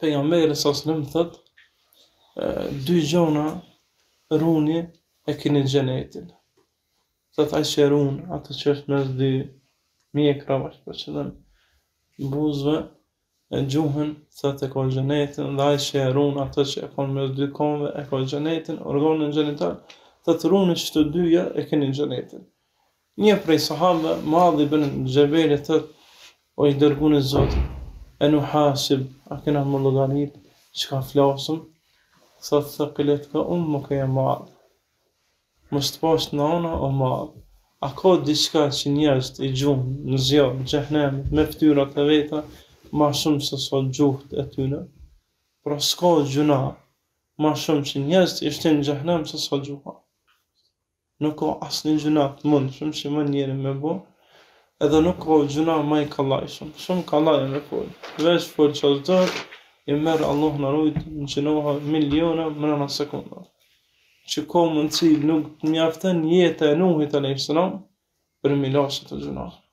Peygamber Aleyhisselam thot dy gjona runi e keni xhenetin. Thot ai që run atë që është mes dy mjekravash për qëllim buzëve e gjuhën thot e ka xhenetin dhe ai që run atë që e ka mes dy këmbëve e ka xhenetin, organin gjenital thot runi që të dyja e keni xhenetin. Një prej sahabëve Muadh ibn Jabal thot o i dërguari i Zotit e nuhasib, a kena më logarit, që ka flasëm, thot thëkilet ka umë ka e madhë, mështë pasht në ona o madhë, a ka diçka që njerëzit i gjumë në zjarë, në gjehnemit, me ftyrat e veta, ma shumë se sa gjuhët e tyne, pra s'ka gjuna, ma shumë që njerëzit ishte në gjehnem se sa gjuha, nuk ka asnjë gjuna të mund, shumë që më njeri me bo, edhe nuk ka gjuna ma i kalaj shumë, shumë kalaj e me folë, veç folë që zëtër, i merë Allah në rujtë, në qënoha miliona mëna në sekunda. Që ka mundësi nuk mjaften jetë e Nuhit a.s. për milasët e gjuna.